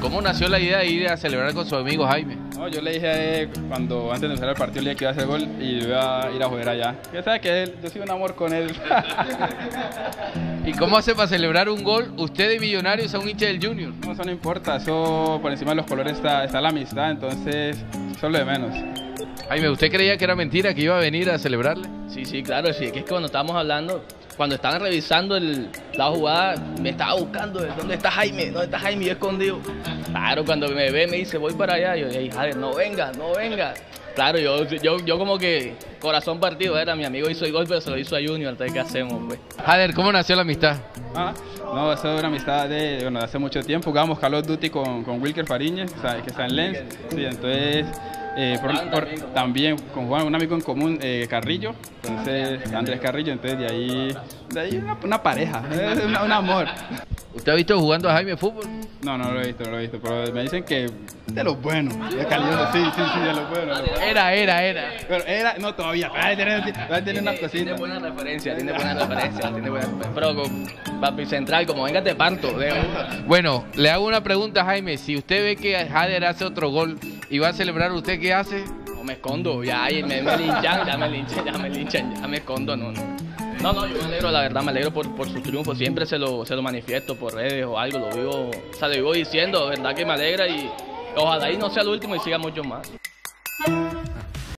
¿Cómo nació la idea de ir a celebrar con su amigo Jaime? No, yo le dije a él, cuando antes de empezar el partido, le dije que iba a hacer gol y iba a ir a joder allá. Ya sabes que él, yo soy un amor con él. ¿Y cómo hace para celebrar un gol usted de Millonarios a un hincha del Junior? No, eso no importa, eso por encima de los colores está la amistad, entonces eso es lo de menos. Jaime, ¿usted creía que era mentira que iba a venir a celebrarle? Sí, claro, sí, es que cuando estábamos hablando, cuando estaban revisando la jugada, me estaba buscando, ¿dónde está Jaime? ¿Dónde está Jaime? Yo escondido. Claro, cuando me ve, me dice, voy para allá. Yo dije, Jader, no venga. Claro, yo como que corazón partido, era mi amigo hizo el gol, pero se lo hizo a Junior, entonces, ¿qué hacemos, pues? Jader, ¿cómo nació la amistad? No, eso es una amistad de hace mucho tiempo. Jugábamos Carlos of Duty con Wilker Fariña, que está en Lens. Sí, entonces... también con Juan, un amigo en común, Carrillo, entonces Andrés Carrillo, entonces de ahí una pareja, un amor. ¿Usted ha visto jugando a Jaime fútbol? No lo he visto, pero me dicen que de los buenos, de calidad, sí, de los buenos. Era. Pero era, no todavía, va a tener unas cositas. Tiene buena referencia, pero con papi central, como venga te parto. Bueno, le hago una pregunta, Jaime, si usted ve que Jader hace otro gol, ¿y va a celebrar usted qué hace? No, me escondo, ya me linchan, ya me escondo, No, yo me alegro, la verdad, me alegro por su triunfo, siempre se lo manifiesto por redes o algo, lo vivo diciendo, verdad que me alegra y ojalá y no sea el último y siga mucho más.